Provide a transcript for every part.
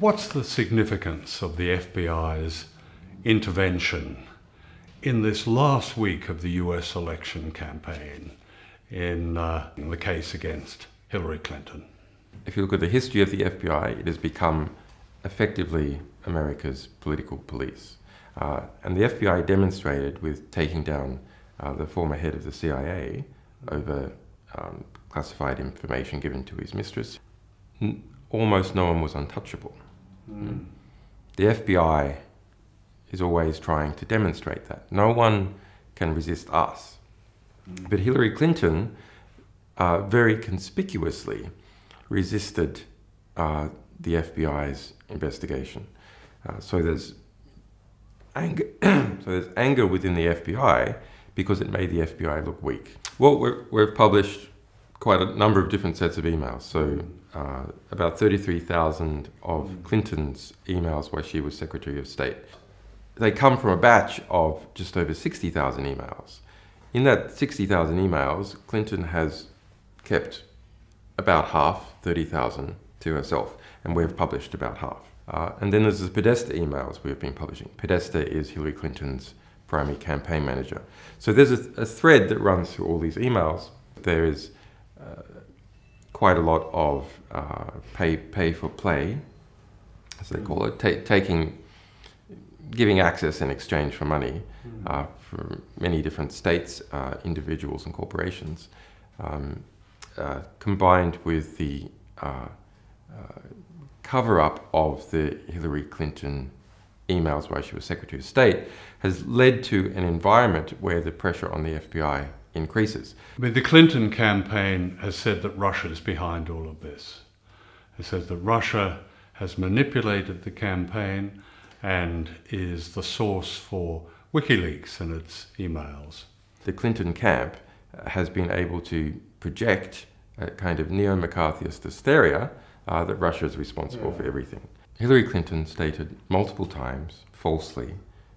What's the significance of the FBI's intervention in this last week of the US election campaign in the case against Hillary Clinton? If you look at the history of the FBI, it has become effectively America's political police. And the FBI demonstrated with taking down the former head of the CIA over classified information given to his mistress. Almost no one was untouchable. Mm. The FBI is always trying to demonstrate that. No one can resist us. Mm. But Hillary Clinton very conspicuously resisted the FBI's investigation. So there's anger within the FBI because it made the FBI look weak. Well, we've published quite a number of different sets of emails. So about 33,000 of Clinton's emails while she was Secretary of State. They come from a batch of just over 60,000 emails. In that 60,000 emails, Clinton has kept about half, 30,000, to herself, and we've published about half. And then there's the Podesta emails we've been publishing. Podesta is Hillary Clinton's primary campaign manager. So there's a thread that runs through all these emails. There is quite a lot of pay for play, as they call it, giving access in exchange for money from many different states, individuals and corporations, combined with the cover-up of the Hillary Clinton emails while she was Secretary of State, has led to an environment where the pressure on the FBI increases. I mean, the Clinton campaign has said that Russia is behind all of this. It says that Russia has manipulated the campaign and is the source for WikiLeaks and its emails. The Clinton camp has been able to project a kind of neo-McCarthyist hysteria that Russia is responsible for everything. Hillary Clinton stated multiple times, falsely,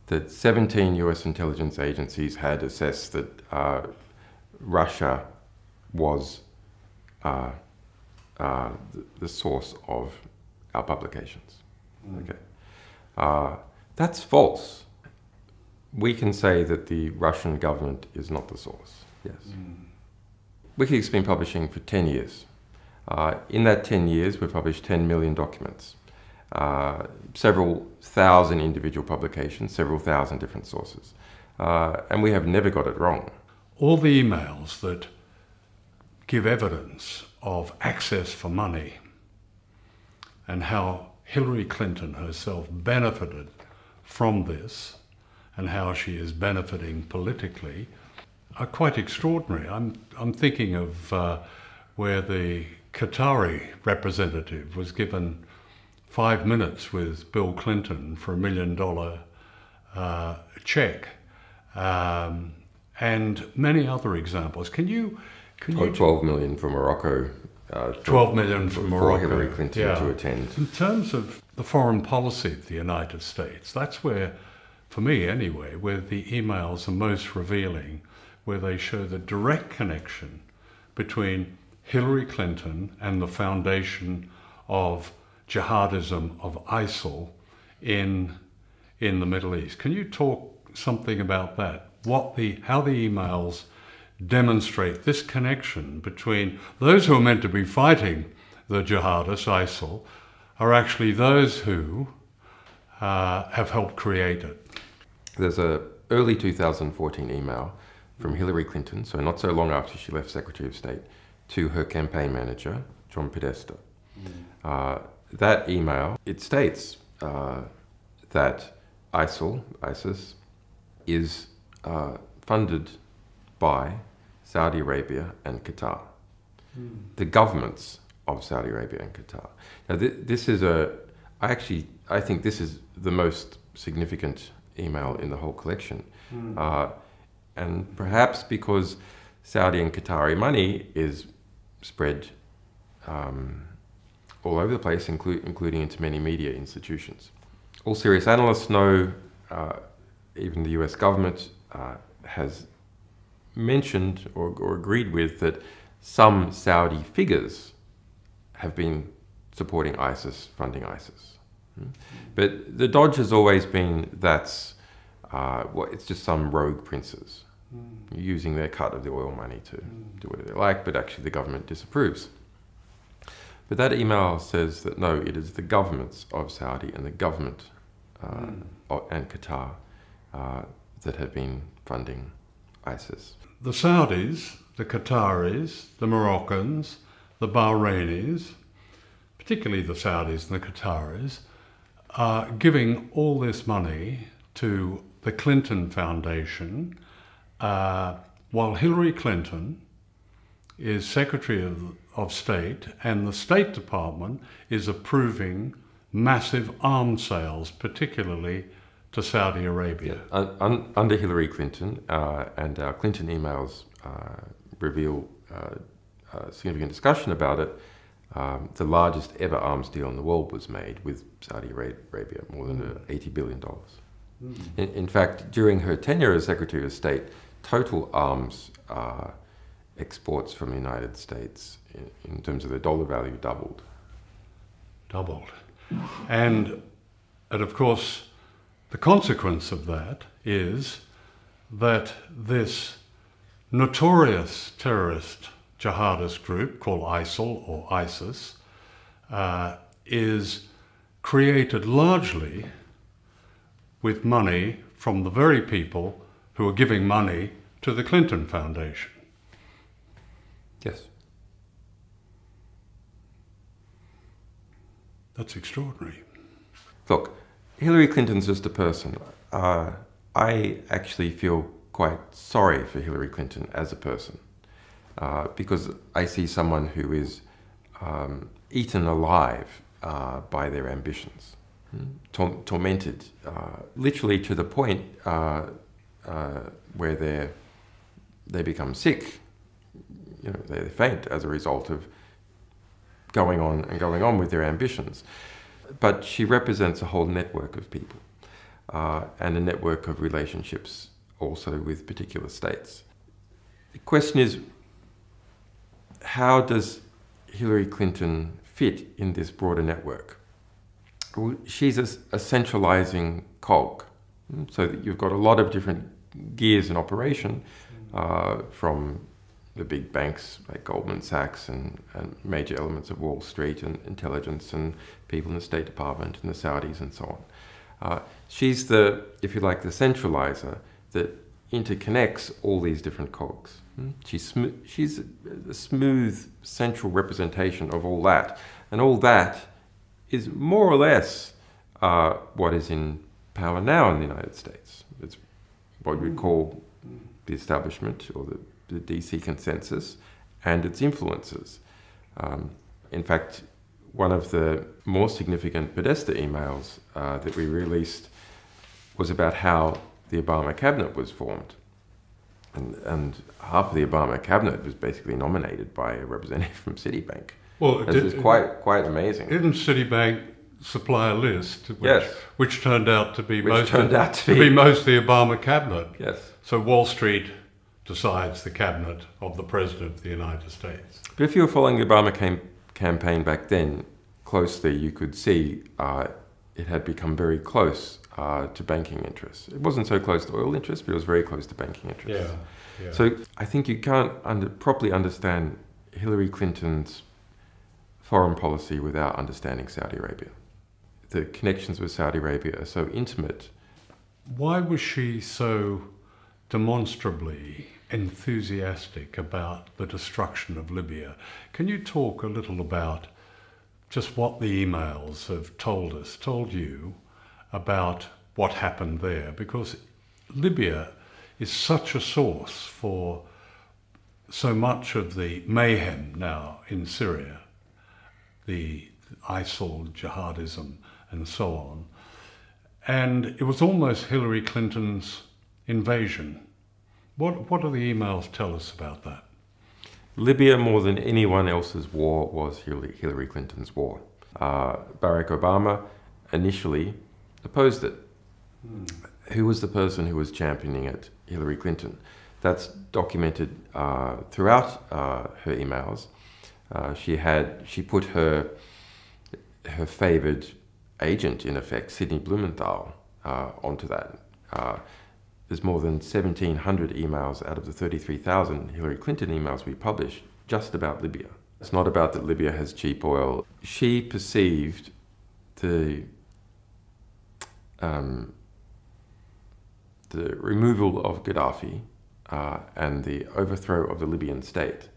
that 17 US intelligence agencies had assessed that Russia was the source of our publications. Mm. Okay, that's false. We can say that the Russian government is not the source, yes. Mm. WikiLeaks has been publishing for 10 years. In that 10 years, we've published 10 million documents, several thousand individual publications, several thousand different sources. And we have never got it wrong. All the emails that give evidence of access for money and how Hillary Clinton herself benefited from this and how she is benefiting politically are quite extraordinary. I'm thinking of where the Qatari representative was given 5 minutes with Bill Clinton for $1 million check. And many other examples. Can you 12 million from Morocco. 12 million from Morocco. Hillary Clinton to attend. In terms of the foreign policy of the United States, that's where, for me anyway, where the emails are most revealing, where they show the direct connection between Hillary Clinton and the foundation of jihadism, of ISIL in the Middle East. Can you talk something about that? How the emails demonstrate this connection between those who are meant to be fighting the jihadists, ISIL, are actually those who have helped create it. There's an early 2014 email from Hillary Clinton, so not so long after she left Secretary of State, to her campaign manager, John Podesta. That email, it states that ISIS, is funded by Saudi Arabia and Qatar, the governments of Saudi Arabia and Qatar. Now, this is I think this is the most significant email in the whole collection. And perhaps because Saudi and Qatari money is spread all over the place, including into many media institutions. All serious analysts know, even the US government has mentioned or agreed with that some Saudi figures have been supporting ISIS, funding ISIS. But the dodge has always been that's, well, it's just some rogue princes using their cut of the oil money to do whatever they like, but actually the government disapproves. But that email says that no, it is the governments of Saudi and the government and Qatar that have been funding ISIS. The Saudis, the Qataris, the Moroccans, the Bahrainis, particularly the Saudis and the Qataris, are giving all this money to the Clinton Foundation, while Hillary Clinton is Secretary of State and the State Department is approving massive arms sales, particularly to Saudi Arabia. Yeah. Under Hillary Clinton, and our Clinton emails reveal a significant discussion about it, the largest ever arms deal in the world was made with Saudi Arabia, more than $80 billion. In fact, during her tenure as Secretary of State, total arms exports from the United States, in terms of their dollar value, doubled. Doubled. And of course, the consequence of that is that this notorious terrorist jihadist group called ISIL or ISIS is created largely with money from the very people who are giving money to the Clinton Foundation. Yes. That's extraordinary. Look, Hillary Clinton's just a person. I actually feel quite sorry for Hillary Clinton as a person, because I see someone who is eaten alive by their ambitions, tormented, literally to the point where they become sick. You know, they faint as a result of going on and going on with their ambitions. But she represents a whole network of people, and a network of relationships also with particular states. The question is, how does Hillary Clinton fit in this broader network? Well, she's a centralizing cog, so that you've got a lot of different gears in operation, from the big banks like Goldman Sachs and major elements of Wall Street and intelligence and people in the State Department and the Saudis and so on. She's the, if you like, the centralizer that interconnects all these different cogs. She's a smooth central representation of all that. And all that is more or less what is in power now in the United States. It's what we'd call the establishment or the DC consensus and its influences. In fact, one of the more significant Podesta emails that we released was about how the Obama cabinet was formed. And half of the Obama cabinet was basically nominated by a representative from Citibank. Well, it's quite amazing. Didn't Citibank supply a list, which turned out to be most the Obama cabinet? Yes. So Wall Street decides the cabinet of the President of the United States. But if you were following the Obama campaign back then closely, you could see it had become very close to banking interests. It wasn't so close to oil interests, but it was very close to banking interests. Yeah, yeah. So I think you can't properly understand Hillary Clinton's foreign policy without understanding Saudi Arabia. The connections with Saudi Arabia are so intimate. Why was she so demonstrably enthusiastic about the destruction of Libya? Can you talk a little about just what the emails have told us, told you, about what happened there, because Libya is such a source for so much of the mayhem now in Syria, the ISIL jihadism and so on. And it was almost Hillary Clinton's invasion. What do the emails tell us about that? Libya, more than anyone else's war, was Hillary Clinton's war. Barack Obama initially opposed it. Who was the person who was championing it? Hillary Clinton. That's documented throughout her emails. She put her favoured agent, in effect, Sidney Blumenthal, onto that. There's more than 1,700 emails out of the 33,000 Hillary Clinton emails we published just about Libya. It's not about that Libya has cheap oil. She perceived the removal of Gaddafi and the overthrow of the Libyan state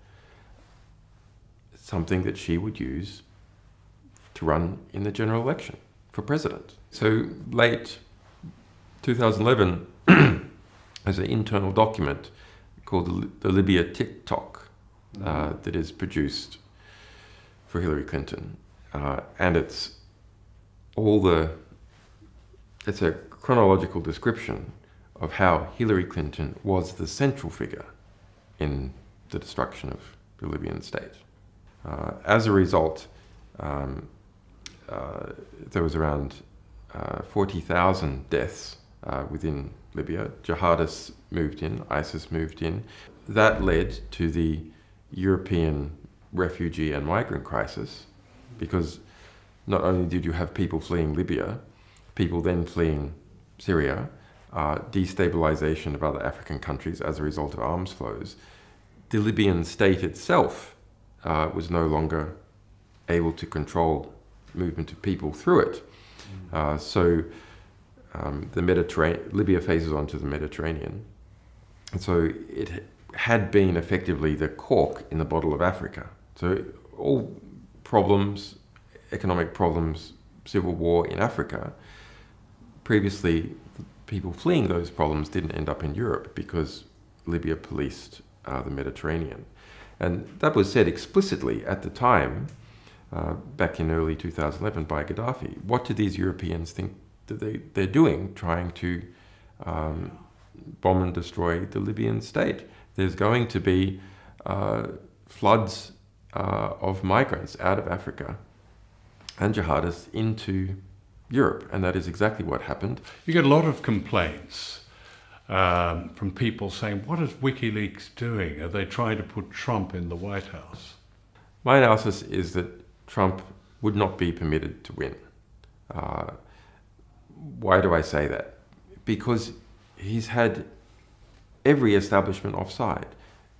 as something that she would use to run in the general election for president. So late 2011, there's an internal document called the Libya TikTok that is produced for Hillary Clinton, and it's a chronological description of how Hillary Clinton was the central figure in the destruction of the Libyan state. As a result, there was around 40,000 deaths within Libya. Jihadists moved in, ISIS moved in. That led to the European refugee and migrant crisis, because not only did you have people fleeing Libya, people then fleeing Syria, destabilization of other African countries as a result of arms flows. The Libyan state itself was no longer able to control movement of people through it. The Mediterranean, Libya faces onto the Mediterranean. And so it had been effectively the cork in the bottle of Africa. So all problems, economic problems, civil war in Africa, previously people fleeing those problems didn't end up in Europe because Libya policed the Mediterranean. And that was said explicitly at the time, back in early 2011 by Gaddafi. What do these Europeans think that they're doing, trying to bomb and destroy the Libyan state? There's going to be floods of migrants out of Africa and jihadists into Europe, and that is exactly what happened. You get a lot of complaints from people saying, what is WikiLeaks doing? Are they trying to put Trump in the White House? My analysis is that Trump would not be permitted to win. Why do I say that? Because he's had every establishment offside.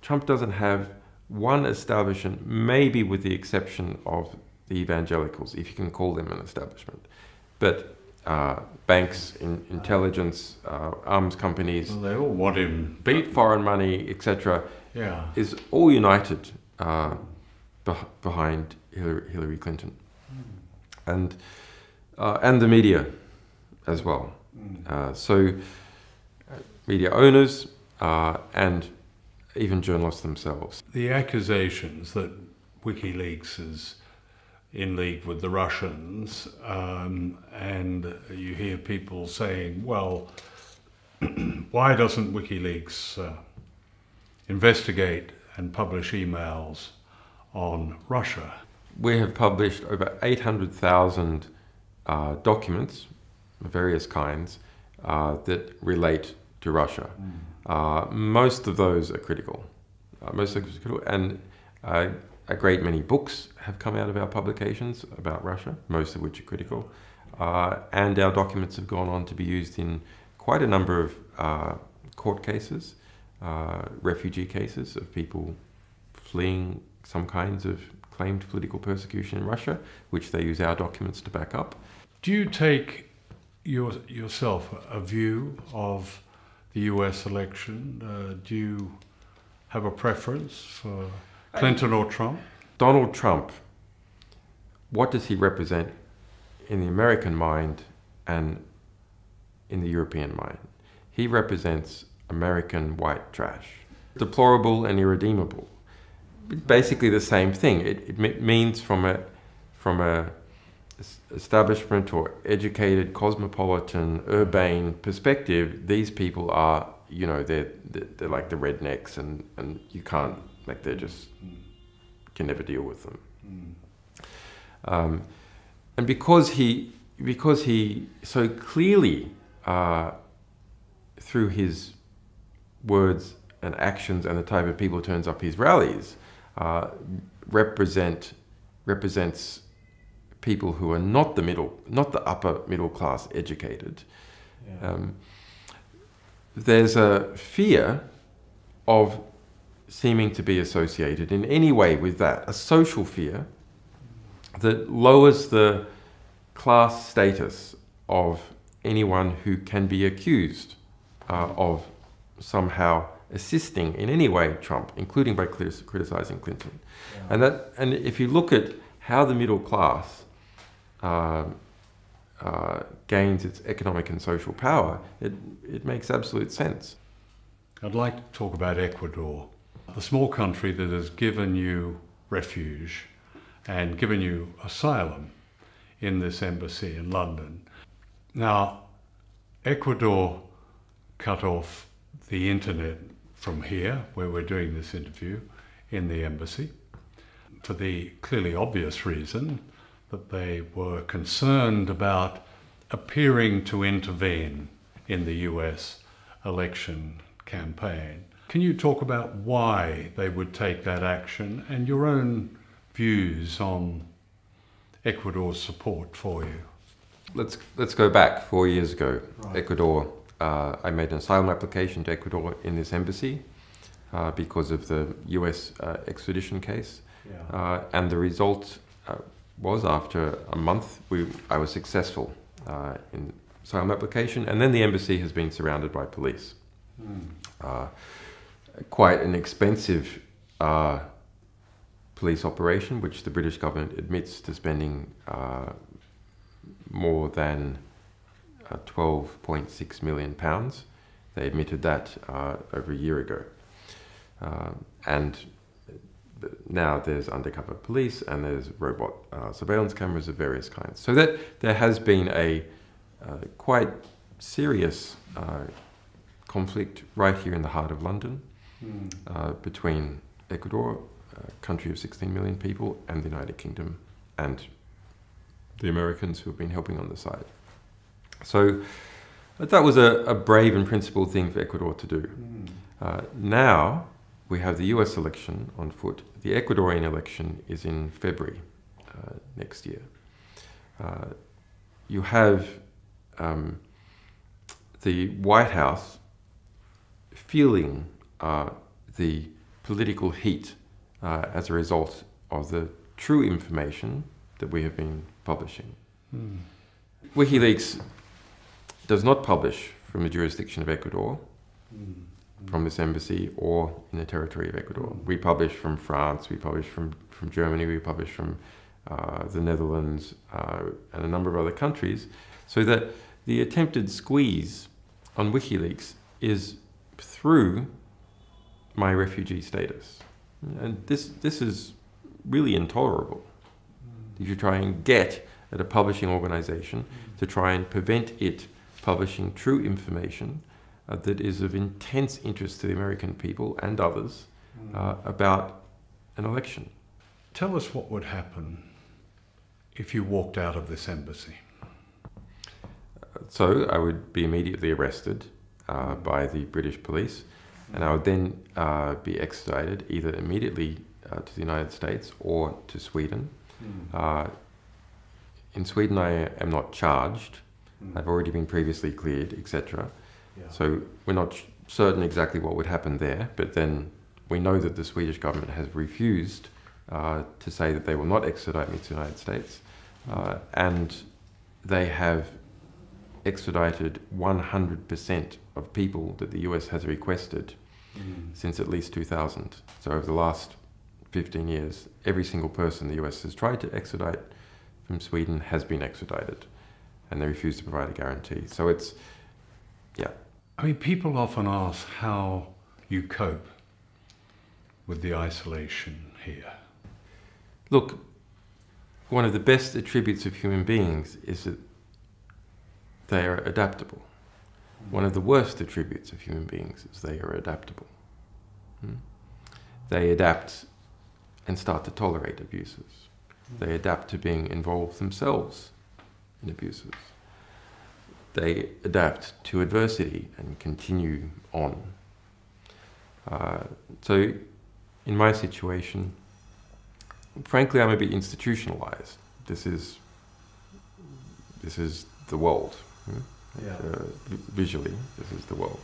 Trump doesn't have one establishment, maybe with the exception of the evangelicals, if you can call them an establishment. But banks, intelligence, arms companies... Well, they all want him beat. Foreign money, etc. Yeah. Is all united behind Hillary Clinton. And the media as well. Media owners and even journalists themselves. The accusations that WikiLeaks is in league with the Russians, and you hear people saying, well, why doesn't WikiLeaks investigate and publish emails on Russia? We have published over 800,000 documents of various kinds that relate to Russia. Most of those are critical. And a great many books have come out of our publications about Russia, most of which are critical, and our documents have gone on to be used in quite a number of court cases, refugee cases of people fleeing some kinds of claimed political persecution in Russia, which they use our documents to back up. Do you take yourself a view of the US election? Do you have a preference for Clinton or Trump? Donald Trump what does he represent in the American mind and in the European mind? He represents American white trash. Deplorable and irredeemable. Basically the same thing. It means from a establishment or educated, cosmopolitan, urbane perspective, these people are, you know, they're like the rednecks, and you can't, like, they're just, can never deal with them. And because he so clearly, through his words and actions and the type of people who turns up his rallies, represents people who are not the middle, not the upper middle class educated. Yeah. There's a fear of seeming to be associated in any way with that, a social fear that lowers the class status of anyone who can be accused of somehow assisting in any way Trump, including by criticizing Clinton. Yeah. And if you look at how the middle class gains its economic and social power, it makes absolute sense. I'd like to talk about Ecuador, the small country that has given you refuge and given you asylum in this embassy in London. Now, Ecuador cut off the internet from here, where we're doing this interview, in the embassy, for the clearly obvious reason that they were concerned about appearing to intervene in the US election campaign. Can you talk about why they would take that action and your own views on Ecuador's support for you? Let's go back 4 years ago. Right. Ecuador, I made an asylum application to Ecuador in this embassy because of the US extradition case. Yeah. And the result was, after a month, I was successful in asylum application, and then the embassy has been surrounded by police. Mm. Quite an expensive police operation, which the British government admits to spending more than £12.6 million. They admitted that over a year ago. And now there's undercover police and there's robot surveillance cameras of various kinds. So that there has been a quite serious conflict right here in the heart of London, between Ecuador, a country of 16 million people, and the United Kingdom, and the Americans who have been helping on the side. So that was a brave and principled thing for Ecuador to do. Now we have the US election on foot. The Ecuadorian election is in February next year. You have the White House feeling the political heat as a result of the true information that we have been publishing. WikiLeaks does not publish from the jurisdiction of Ecuador, from this embassy or in the territory of Ecuador. We publish from France, we publish from Germany, we publish from the Netherlands and a number of other countries. So that the attempted squeeze on WikiLeaks is through my refugee status. And this is really intolerable. If you try and get at a publishing organization to try and prevent it publishing true information that is of intense interest to the American people and others about an election. Tell us what would happen if you walked out of this embassy. So I would be immediately arrested by the British police, and I would then be extradited either immediately to the United States or to Sweden. In Sweden I am not charged. I've already been previously cleared, etc. Yeah. So we're not certain exactly what would happen there, but then we know that the Swedish government has refused to say that they will not extradite me to the United States, and they have extradited 100% of people that the US has requested since at least 2000. So over the last 15 years, every single person the US has tried to extradite from Sweden has been extradited, and they refuse to provide a guarantee. So it's, yeah. I mean, people often ask how you cope with the isolation here. Look, one of the best attributes of human beings is that they are adaptable. One of the worst attributes of human beings is they are adaptable. They adapt and start to tolerate abuses. They adapt to being involved themselves in abuses. They adapt to adversity and continue on. So in my situation, frankly, I'm a bit institutionalized. This is the world. Yeah. Visually, this is the world.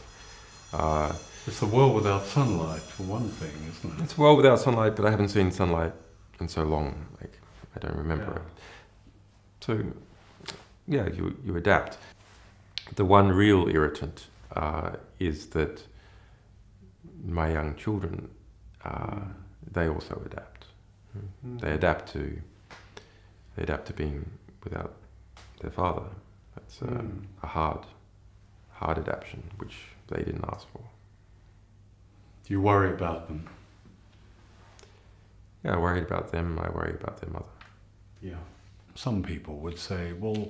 It's the world without sunlight, for one thing, isn't it? It's a world without sunlight, but I haven't seen sunlight in so long. Like, I don't remember it. So, yeah, you adapt. The one real irritant is that my young children, they also adapt. Mm-hmm. They adapt to being without their father. That's a hard adaptation, which they didn't ask for. Do you worry about them? Yeah, I worried about them. I worry about their mother. Yeah. Some people would say, well,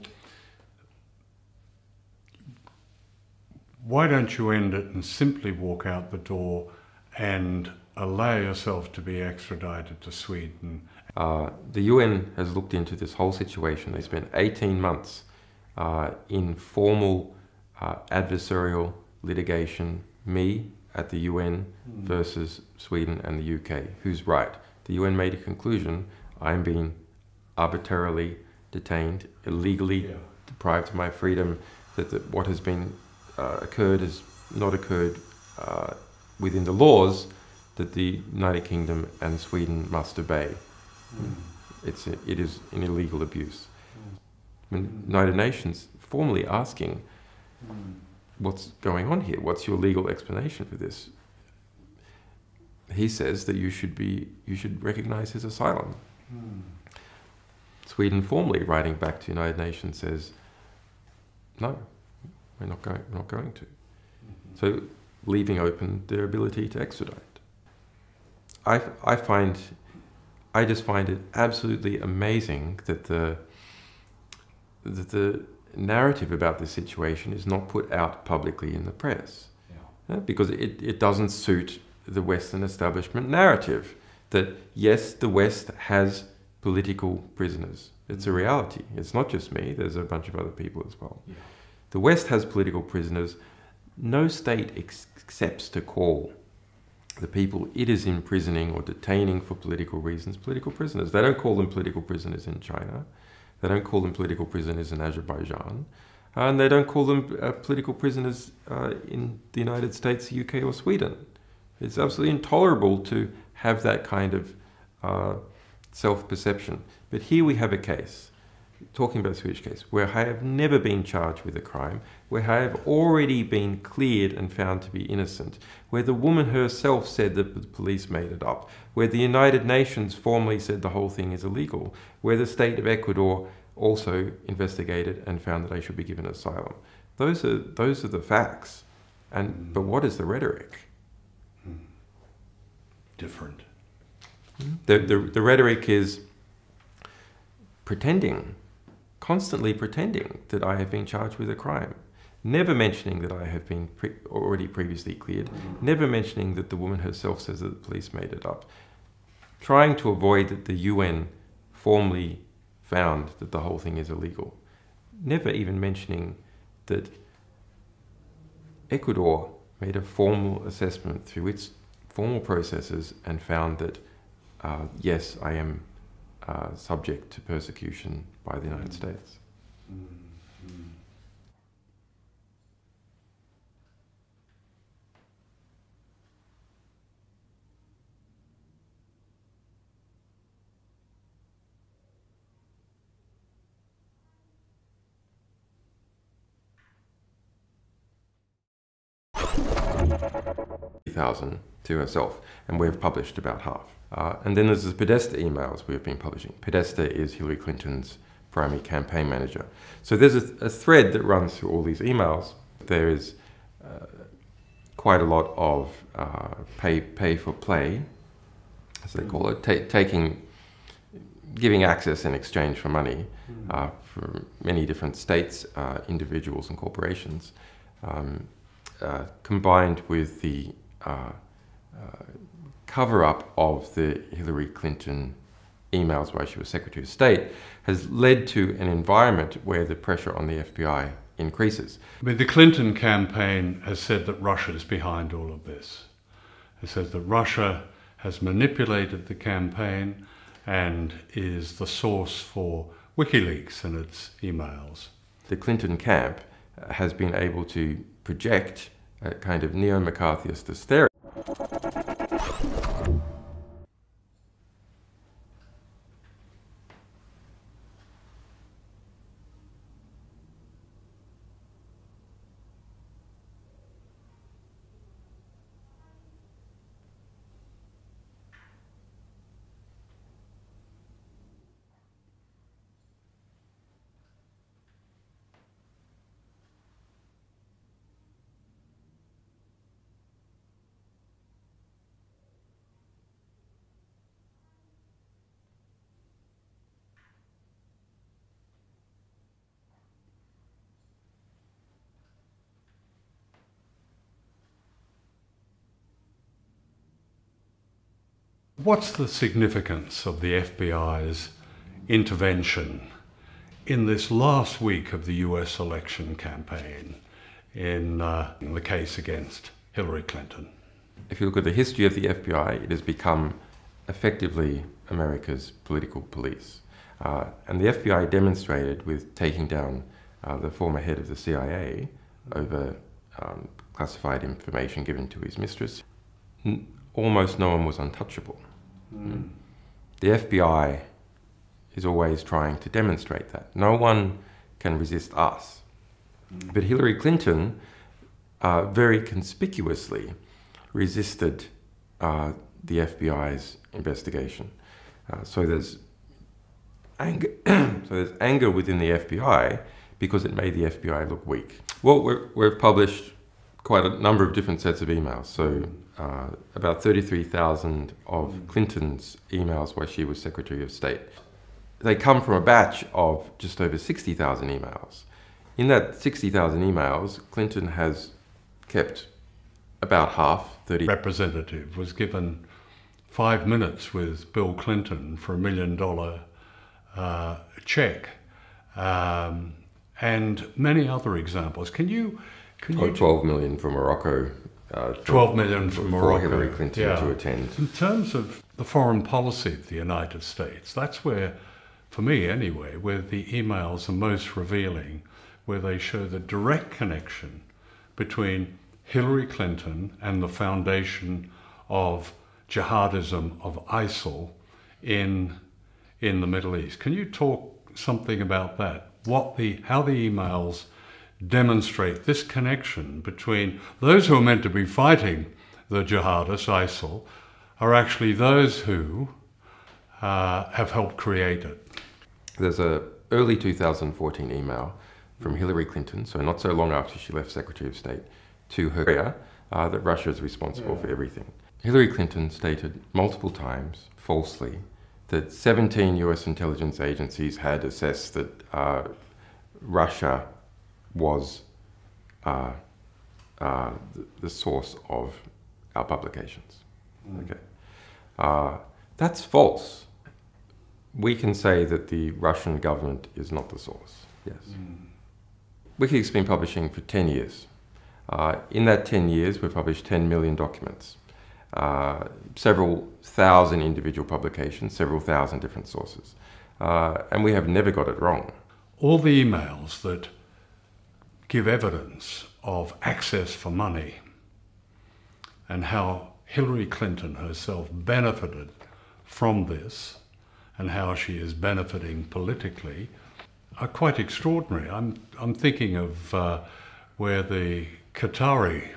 why don't you end it and simply walk out the door and allow yourself to be extradited to Sweden? The UN has looked into this whole situation. They spent 18 months in formal adversarial litigation, me at the UN versus Sweden and the UK. Who's right? The UN made a conclusion. I'm being arbitrarily detained, illegally deprived of my freedom, that what has been occurred has not occurred within the laws that the United Kingdom and Sweden must obey. It is an illegal abuse. United Nations formally asking, what's going on here? What's your legal explanation for this? He says that you should recognize his asylum. Sweden formally writing back to United Nations says, no, we're not going to. So leaving open their ability to extradite. I just find it absolutely amazing that the narrative about this situation is not put out publicly in the press, because it doesn't suit the Western establishment narrative that, yes, the West has political prisoners. It's a reality. It's not just me. There's a bunch of other people as well. Yeah. The West has political prisoners. No state accepts to call the people it is imprisoning or detaining for political reasons political prisoners. They don't call them political prisoners in China. They don't call them political prisoners in Azerbaijan, and they don't call them political prisoners in the United States, UK, or Sweden. It's absolutely intolerable to have that kind of self-perception. But here we have a case, talking about the Swedish case, where I have never been charged with a crime, where I have already been cleared and found to be innocent, where the woman herself said that the police made it up, where the United Nations formally said the whole thing is illegal, where the state of Ecuador also investigated and found that I should be given asylum. Those are the facts. But what is the rhetoric? Different. The rhetoric is pretending, constantly pretending that I have been charged with a crime, never mentioning that I have been already previously cleared, never mentioning that the woman herself says that the police made it up, trying to avoid that the UN formally found that the whole thing is illegal, never even mentioning that Ecuador made a formal assessment through its formal processes and found that, yes, I am subject to persecution by the United States. To herself, and we've published about half. And then there's the Podesta emails we've been publishing. Podesta is Hillary Clinton's primary campaign manager. So there's a thread that runs through all these emails. There is quite a lot of pay for play, as they call it, giving access in exchange for money for many different states, individuals and corporations, combined with the cover-up of the Hillary Clinton emails while she was Secretary of State, has led to an environment where the pressure on the FBI increases. I mean, the Clinton campaign has said that Russia is behind all of this. It says that Russia has manipulated the campaign and is the source for WikiLeaks and its emails. The Clinton camp has been able to project a kind of neo-McCarthyist hysteria. What's the significance of the FBI's intervention in this last week of the US election campaign in the case against Hillary Clinton? If you look at the history of the FBI, it has become effectively America's political police. And the FBI demonstrated with taking down the former head of the CIA over classified information given to his mistress. Almost no one was untouchable. The FBI is always trying to demonstrate that. No one can resist us. But Hillary Clinton very conspicuously resisted the FBI's investigation. So there's anger within the FBI because it made the FBI look weak. Well, we've published quite a number of different sets of emails. So about 33,000 of Clinton's emails while she was Secretary of State. They come from a batch of just over 60,000 emails. In that 60,000 emails, Clinton has kept about half, 30. Representative was given 5 minutes with Bill Clinton for $1 million check, and many other examples. Can you 12 million for Morocco. 12 million for Morocco. Hillary Clinton to attend. In terms of the foreign policy of the United States, that's where, for me anyway, where the emails are most revealing, where they show the direct connection between Hillary Clinton and the foundation of jihadism, of ISIL in the Middle East. Can you talk something about that? How the emails demonstrate this connection between those who are meant to be fighting the jihadists, ISIL, are actually those who have helped create it. There's an early 2014 email from Hillary Clinton, so not so long after she left Secretary of State, to her that Russia is responsible for everything. Hillary Clinton stated multiple times, falsely, that 17 US intelligence agencies had assessed that Russia was the source of our publications. Okay, that's false. We can say that the Russian government is not the source, yes. WikiLeaks has been publishing for 10 years. In that 10 years, we've published 10 million documents, several thousand individual publications, several thousand different sources. And we have never got it wrong. All the emails that give evidence of access for money and how Hillary Clinton herself benefited from this and how she is benefiting politically are quite extraordinary. I'm thinking of where the Qatari